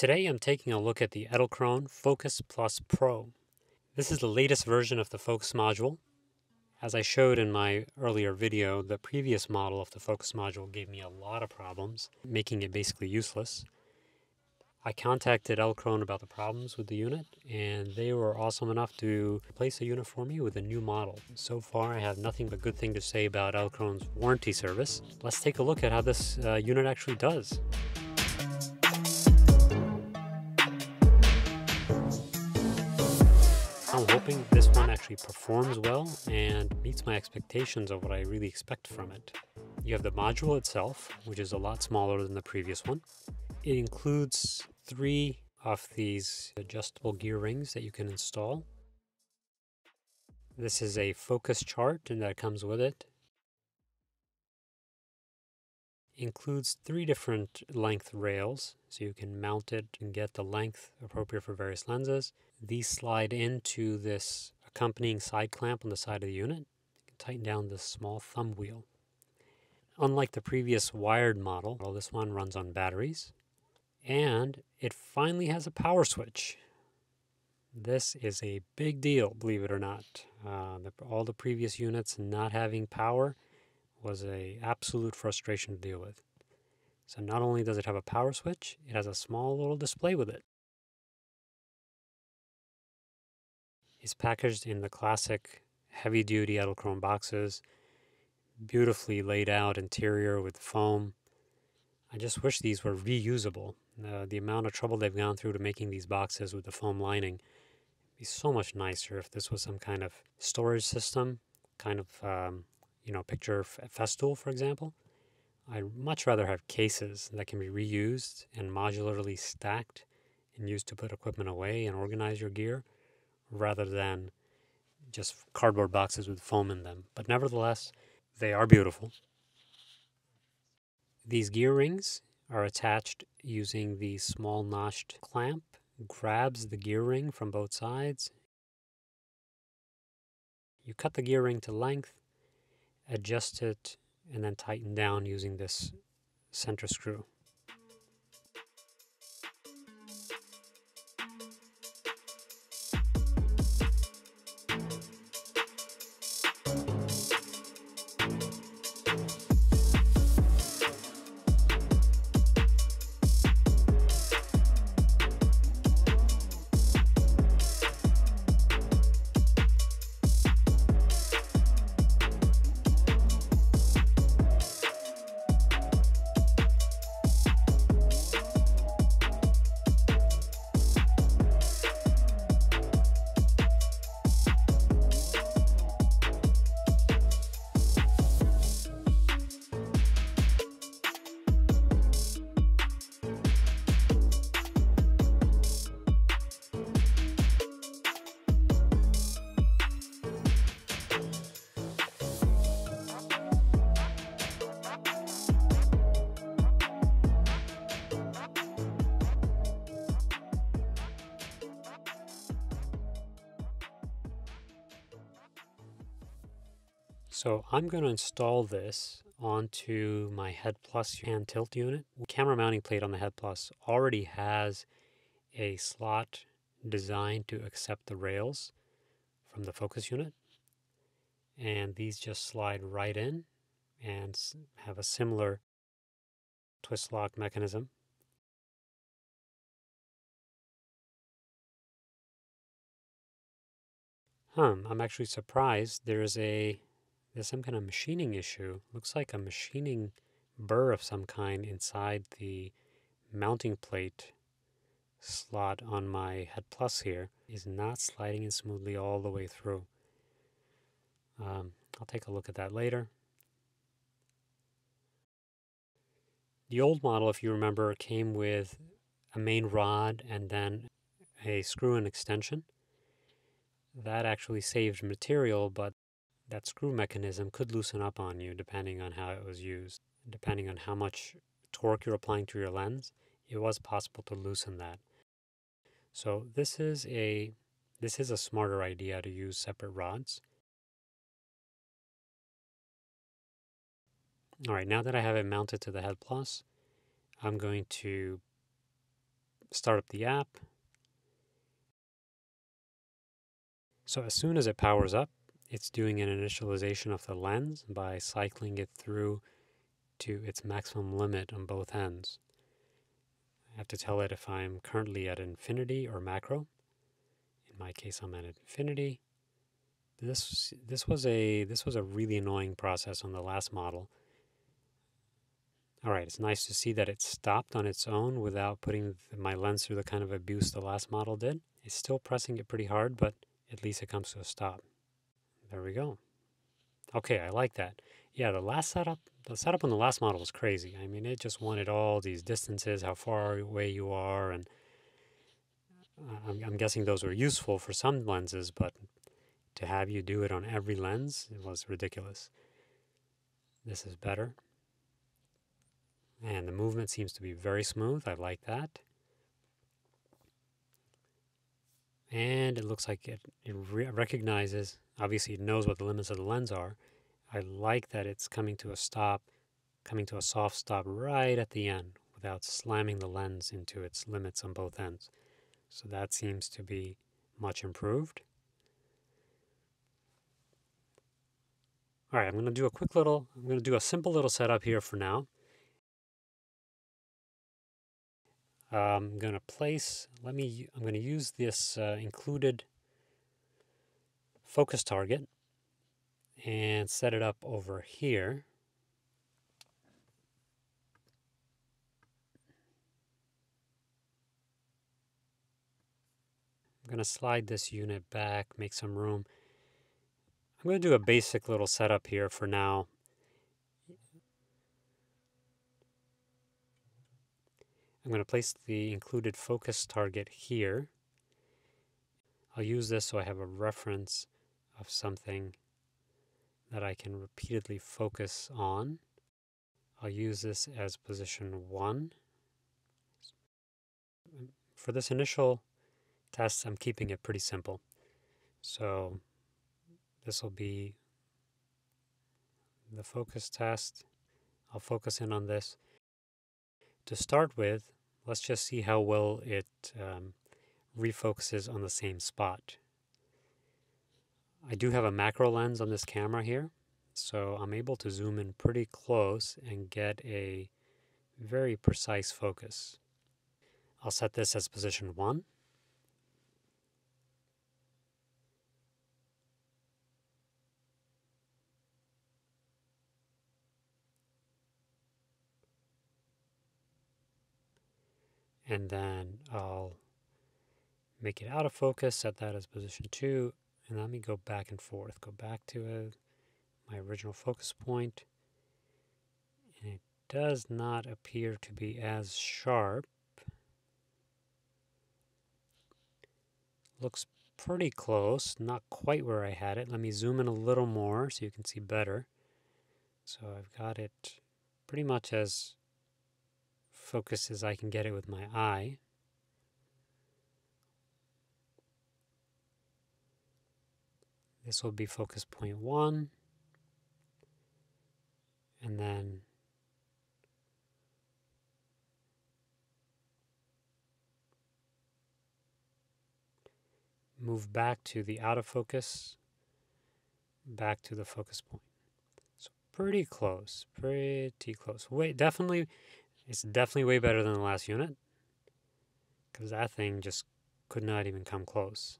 Today I'm taking a look at the Edelkrone Focus Plus Pro. This is the latest version of the Focus Module. As I showed in my earlier video, the previous model of the Focus Module gave me a lot of problems, making it basically useless. I contacted Edelkrone about the problems with the unit, and they were awesome enough to replace the unit for me with a new model. So far, I have nothing but good things to say about Edelkrone's warranty service. Let's take a look at how this unit actually does. I'm hoping this one actually performs well and meets my expectations of what I really expect from it. You have the module itself, which is a lot smaller than the previous one. It includes 3 of these adjustable gear rings that you can install. This is a focus chart, and that comes with it. It includes 3 different length rails, so you can mount it and get the length appropriate for various lenses. These slide into this accompanying side clamp on the side of the unit. You can tighten down this small thumb wheel. Unlike the previous wired model, well, this one runs on batteries. And it finally has a power switch. This is a big deal, believe it or not. All the previous units not having power was an absolute frustration to deal with. So not only does it have a power switch, it has a small little display with it. It's packaged in the classic heavy-duty Edelkrone boxes, beautifully laid out interior with foam. I just wish these were reusable. The amount of trouble they've gone through to making these boxes with the foam lining would be so much nicer if this was some kind of storage system, kind of, picture Festool, for example. I'd much rather have cases that can be reused and modularly stacked and used to put equipment away and organize your gear rather than just cardboard boxes with foam in them. But nevertheless, they are beautiful. These gear rings are attached using the small notched clamp. Grabs the gear ring from both sides. You cut the gear ring to length, adjust it, and then tighten down using this center screw. So I'm going to install this onto my Head Plus hand tilt unit. The camera mounting plate on the Head Plus already has a slot designed to accept the rails from the focus unit. And these just slide right in and have a similar twist lock mechanism. I'm actually surprised there's some kind of machining issue. Looks like a machining burr of some kind inside the mounting plate slot on my Head Plus here is not sliding in smoothly all the way through. I'll take a look at that later. The old model, if you remember, came with a main rod and then a screw-in extension. That actually saved material, but that screw mechanism could loosen up on you depending on how it was used. Depending on how much torque you're applying to your lens, it was possible to loosen that. So this is a smarter idea to use separate rods. All right, now that I have it mounted to the Head Plus, I'm going to start up the app. So as soon as it powers up, it's doing an initialization of the lens by cycling it through to its maximum limit on both ends. I have to tell it if I'm currently at infinity or macro. In my case, I'm at infinity. This was a really annoying process on the last model. All right, it's nice to see that it stopped on its own without putting my lens through the kind of abuse the last model did. It's still pressing it pretty hard, but at least it comes to a stop. There we go. Okay, I like that. Yeah, the setup on the last model was crazy. I mean, it just wanted all these distances, how far away you are, and I'm guessing those were useful for some lenses, but to have you do it on every lens, it was ridiculous. This is better. And the movement seems to be very smooth. I like that. And it looks like it recognizes, obviously it knows what the limits of the lens are. I like that it's coming to a stop, coming to a soft stop right at the end without slamming the lens into its limits on both ends. So that seems to be much improved. All right, I'm gonna do a simple little setup here for now. I'm gonna use this included focus target and set it up over here. I'm gonna slide this unit back, make some room. I'm gonna do a basic little setup here for now. I'm going to place the included focus target here. I'll use this so I have a reference of something that I can repeatedly focus on. I'll use this as position 1. For this initial test, I'm keeping it pretty simple. So this will be the focus test. I'll focus in on this. To start with, let's just see how well it refocuses on the same spot. I do have a macro lens on this camera here, so I'm able to zoom in pretty close and get a very precise focus. I'll set this as position 1. And then I'll make it out of focus, set that as position 2, and let me go back and forth. Go back to my original focus point. And it does not appear to be as sharp. Looks pretty close, not quite where I had it. Let me zoom in a little more so you can see better. So I've got it pretty much as focus as I can get it with my eye. This will be focus point 1. And then move back to the out of focus, back to the focus point. So pretty close. Wait, definitely. It's definitely way better than the last unit, because that thing just could not even come close.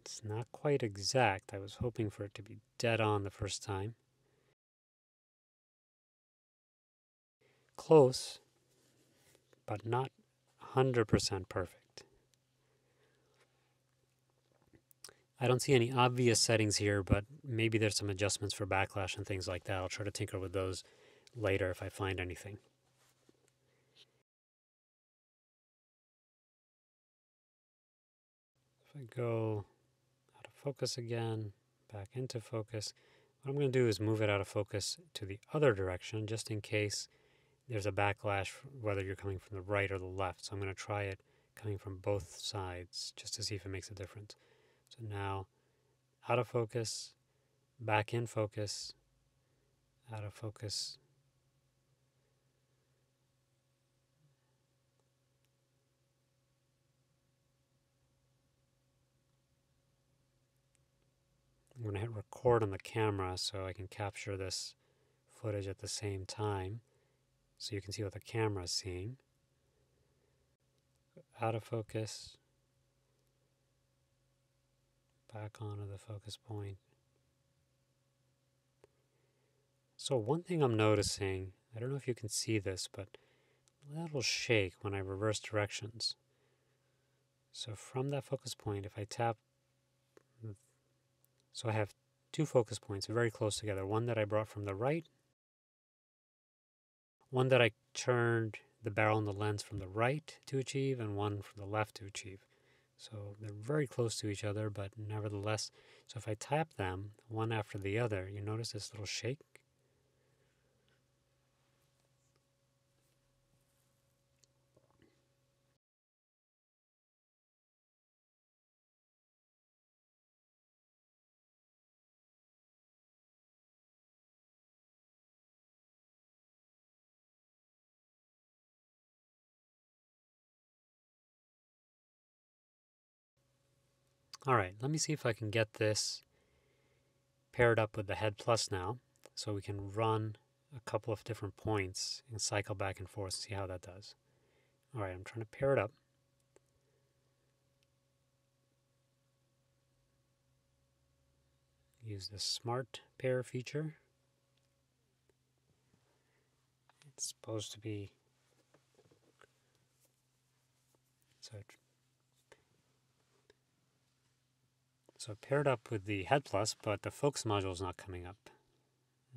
It's not quite exact. I was hoping for it to be dead on the first time. Close, but not 100% perfect. I don't see any obvious settings here, but maybe there's some adjustments for backlash and things like that. I'll try to tinker with those later if I find anything. If I go out of focus again, back into focus, what I'm going to do is move it out of focus to the other direction just in case there's a backlash whether you're coming from the right or the left. So I'm going to try it coming from both sides just to see if it makes a difference. So now out of focus, back in focus, out of focus, I'm gonna hit record on the camera so I can capture this footage at the same time so you can see what the camera is seeing. Out of focus, back onto the focus point. So one thing I'm noticing, I don't know if you can see this, but that'll shake when I reverse directions. So from that focus point, if I tap, so I have two focus points very close together, one that I brought from the right, one that I turned the barrel and the lens from the right to achieve, and one from the left to achieve. So they're very close to each other, but nevertheless, so if I tap them one after the other, you notice this little shake. All right, let me see if I can get this paired up with the Head Plus now, so we can run a couple of different points and cycle back and forth and see how that does. All right, I'm trying to pair it up. Use the Smart Pair feature. It's supposed to be... So I paired up with the Head Plus, but the Focus module is not coming up.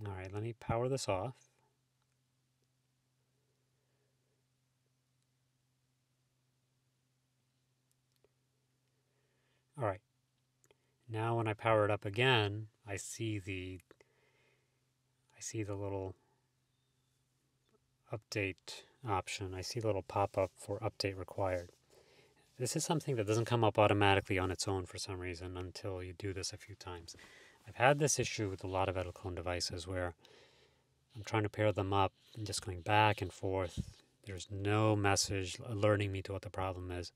All right, let me power this off. All right, now when I power it up again, I see the little update option. I see the little pop-up for update required. This is something that doesn't come up automatically on its own for some reason until you do this a few times. I've had this issue with a lot of Edelkrone devices where I'm trying to pair them up and just going back and forth. There's no message alerting me to what the problem is.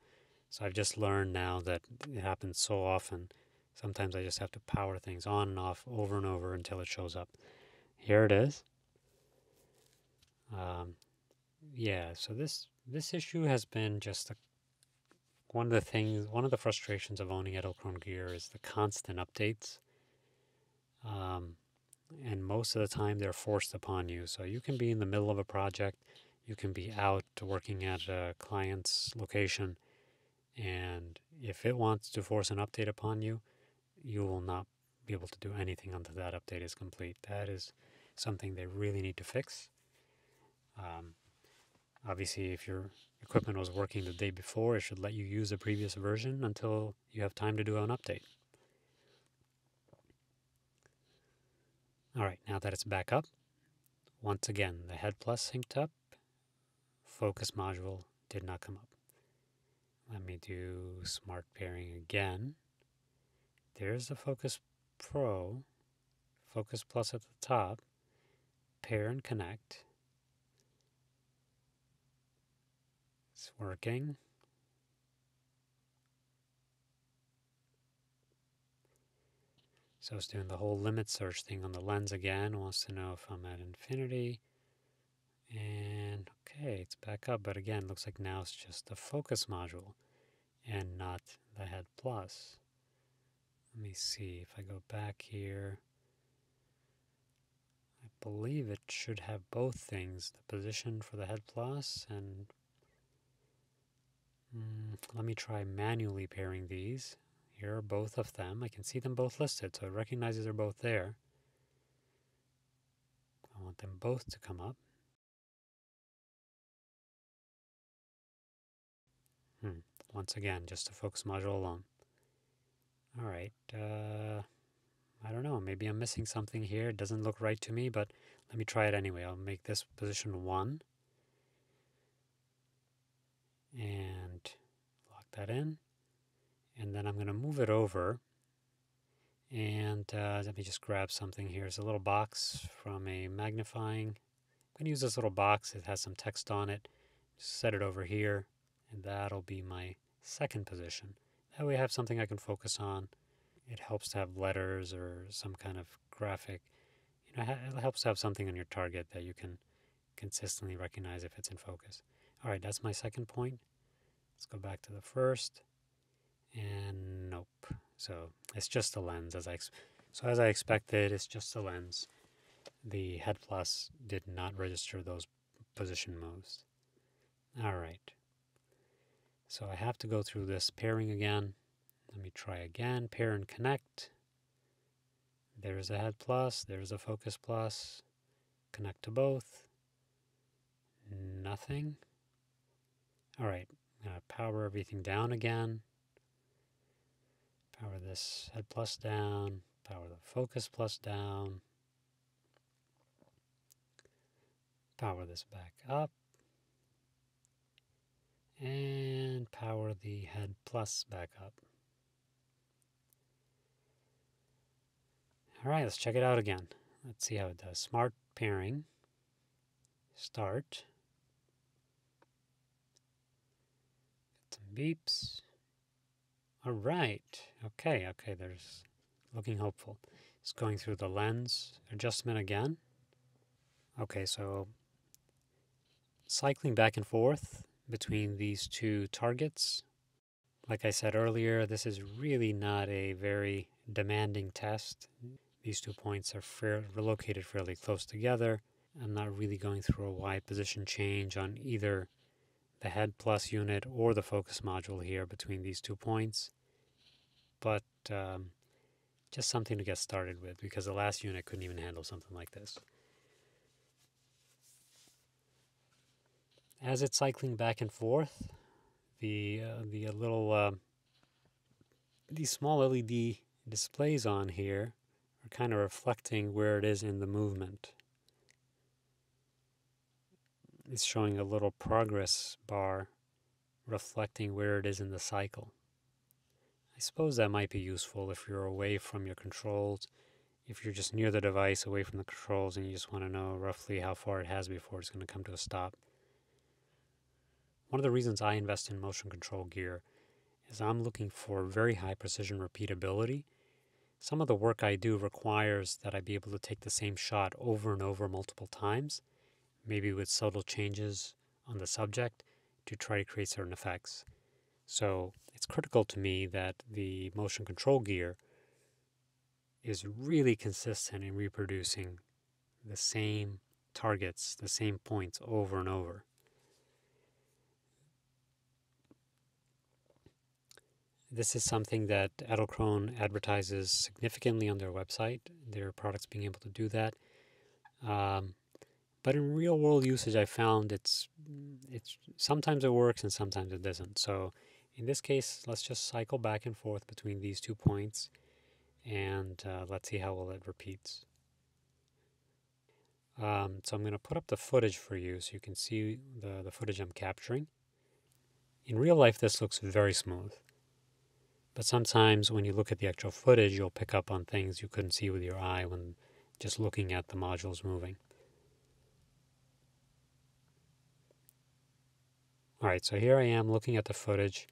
So I've just learned now that it happens so often. Sometimes I just have to power things on and off over and over until it shows up. Here it is. Yeah, so this issue has been just a one of the frustrations of owning Edelkrone gear is the constant updates. And most of the time they're forced upon you. So you can be in the middle of a project, you can be out working at a client's location, and if it wants to force an update upon you, you will not be able to do anything until that update is complete. That is something they really need to fix. Obviously, if you're equipment was working the day before, it should let you use the previous version until you have time to do an update. All right, now that it's back up, once again, the Head Plus synced up, Focus module did not come up. Let me do Smart Pairing again. There's the Focus Pro, Focus Plus at the top, pair and connect. It's working. So it's doing the whole limit search thing on the lens again. It wants to know if I'm at infinity. And okay, it's back up. But again, looks like now it's just the Focus module and not the Head Plus. Let me see if I go back here. I believe it should have both things, the position for the Head Plus and let me try manually pairing these. Here are both of them. I can see them both listed, so it recognizes they're both there. I want them both to come up. Once again, just the Focus module alone. All right. I don't know. Maybe I'm missing something here. It doesn't look right to me, but let me try it anyway. I'll make this position 1. And lock that in, and then I'm going to move it over, and let me just grab something here. It's a little box from a magnifying. I'm going to use this little box. It has some text on it. Just set it over here, and that'll be my second position. That way I have something I can focus on It helps to have letters or some kind of graphic. You know, it helps to have something on your target that you can consistently recognize if it's in focus. All right, that's my second point. Let's go back to the first. And nope. So it's just the lens. As I expected, it's just the lens. The Head Plus did not register those position moves. All right. So I have to go through this pairing again. Let me try again. Pair and connect. There's a Head Plus. There's a Focus Plus. Connect to both. Nothing. All right. I'm going to power everything down again. Power this Head Plus down. Power the Focus Plus down. Power this back up. And power the Head Plus back up. All right, let's check it out again. Let's see how it does. Smart pairing. Start. Get some beeps. All right. Okay, there's looking hopeful. It's going through the lens adjustment again. Okay, so cycling back and forth between these two targets. Like I said earlier, this is really not a very demanding test. These 2 points are located fairly close together. I'm not really going through a wide position change on either the Head Plus unit or the Focus module here between these 2 points. But just something to get started with, because the last unit couldn't even handle something like this. As it's cycling back and forth, these small LED displays on here are kind of reflecting where it is in the movement. It's showing a little progress bar reflecting where it is in the cycle. I suppose that might be useful if you're away from your controls, if you're just near the device, away from the controls, and you just want to know roughly how far it has before it's going to come to a stop. One of the reasons I invest in motion control gear is I'm looking for very high precision repeatability. Some of the work I do requires that I be able to take the same shot over and over multiple times, maybe with subtle changes on the subject to try to create certain effects. So it's critical to me that the motion control gear is really consistent in reproducing the same targets, the same points over and over. This is something that Edelkrone advertises significantly on their website, their products being able to do that. But in real world usage, I found it's sometimes it works and sometimes it doesn't. So in this case, let's just cycle back and forth between these 2 points and let's see how well it repeats. So I'm gonna put up the footage for you so you can see the footage I'm capturing. In real life, this looks very smooth. But sometimes when you look at the actual footage, you'll pick up on things you couldn't see with your eye when just looking at the modules moving. All right, so here I am looking at the footage.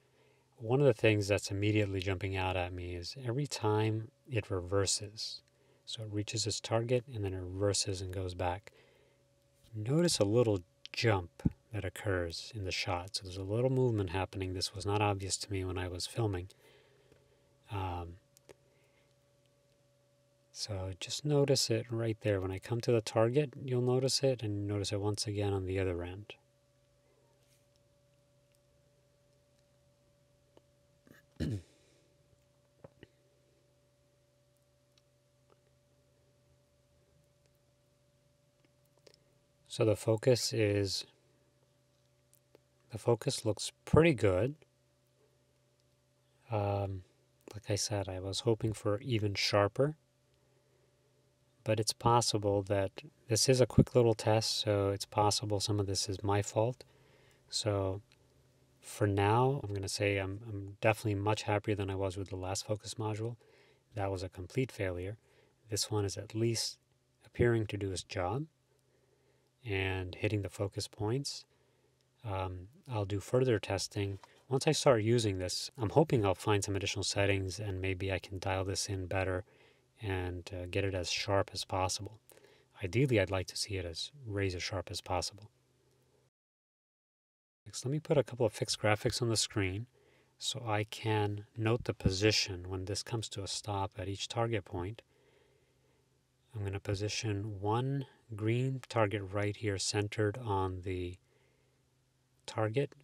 One of the things that's immediately jumping out at me is every time it reverses. So it reaches its target and then it reverses and goes back. Notice a little jump that occurs in the shot. So there's a little movement happening. This was not obvious to me when I was filming. So just notice it right there. When I come to the target, you'll notice it, and notice it once again on the other end. So the focus looks pretty good. Like I said, I was hoping for even sharper, but it's possible that this is a quick little test, so it's possible some of this is my fault. So for now, I'm going to say I'm definitely much happier than I was with the last focus module. That was a complete failure. This one is at least appearing to do its job and hitting the focus points. I'll do further testing Once I start using this, I'm hoping I'll find some additional settings and maybe I can dial this in better and get it as sharp as possible. Ideally, I'd like to see it as razor sharp as possible. Next, let me put a couple of fixed graphics on the screen so I can note the position when this comes to a stop at each target point. I'm going to position one green target right here centered on the target,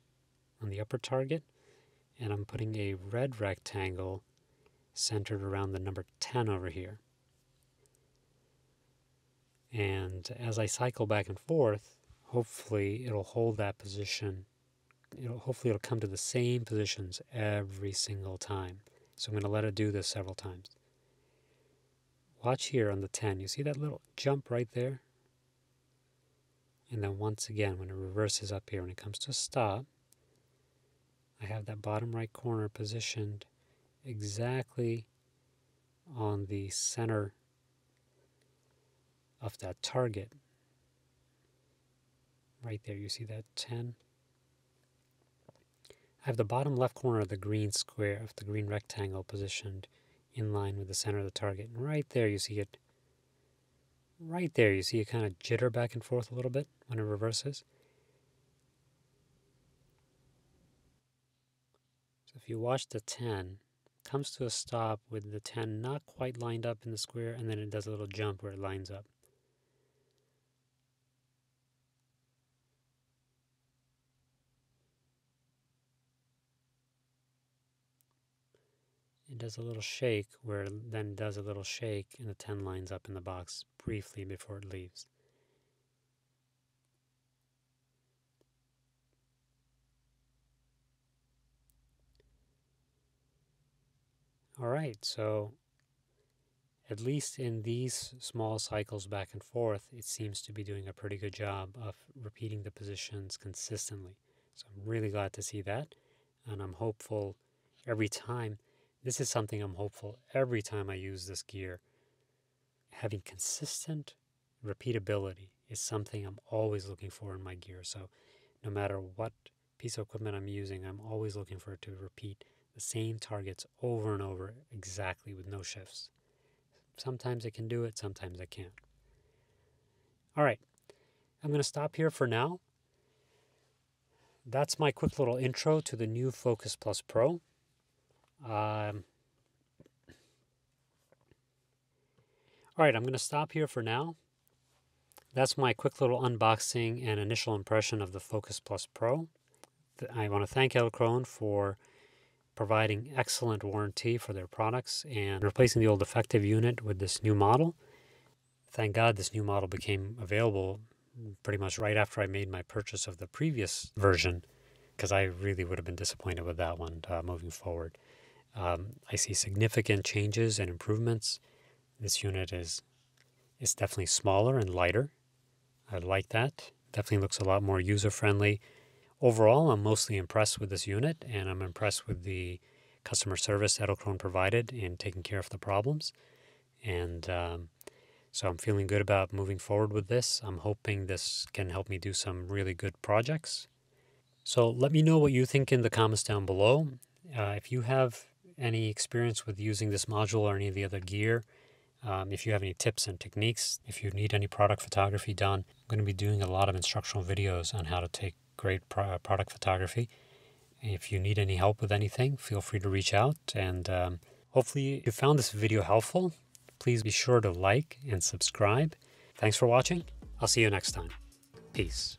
on the upper target, and I'm putting a red rectangle centered around the number 10 over here. And as I cycle back and forth, hopefully it'll hold that position. Hopefully it'll come to the same positions every single time. So I'm going to let it do this several times. Watch here on the 10. You see that little jump right there? And then once again, when it reverses up here, when it comes to a stop, I have that bottom right corner positioned exactly on the center of that target. Right there, you see that 10? I have the bottom left corner of the green square, of the green rectangle, positioned in line with the center of the target. And right there, you see it. Right there, you see it kind of jitter back and forth a little bit when it reverses. So if you watch the 10, it comes to a stop with the 10 not quite lined up in the square, and then it does a little jump where it lines up. It does a little shake where it then does a little shake and the 10 lines up in the box briefly before it leaves. All right, so at least in these small cycles back and forth, it seems to be doing a pretty good job of repeating the positions consistently. So I'm really glad to see that, and I'm hopeful every time. This is something I'm hopeful every time I use this gear. Having consistent repeatability is something I'm always looking for in my gear. So no matter what piece of equipment I'm using, I'm always looking for it to repeat the same targets over and over exactly with no shifts. Sometimes I can do it, sometimes I can't. All right, I'm going to stop here for now. That's my quick little intro to the new Focus Plus Pro. All right, I'm going to stop here for now. That's my quick little unboxing and initial impression of the Focus Plus Pro. I want to thank Edelkrone for providing excellent warranty for their products and replacing the old defective unit with this new model. Thank God this new model became available pretty much right after I made my purchase of the previous version, because I really would have been disappointed with that one moving forward. I see significant changes and improvements. This unit is definitely smaller and lighter. I like that. Definitely looks a lot more user-friendly. Overall, I'm mostly impressed with this unit, and I'm impressed with the customer service Edelkrone provided in taking care of the problems. And so I'm feeling good about moving forward with this. I'm hoping this can help me do some really good projects. So let me know what you think in the comments down below. If you have any experience with using this module or any of the other gear, if you have any tips and techniques, if you need any product photography done, I'm going to be doing a lot of instructional videos on how to take great product photography. If you need any help with anything, feel free to reach out. And hopefully you found this video helpful. Please be sure to like and subscribe. Thanks for watching. I'll see you next time. Peace.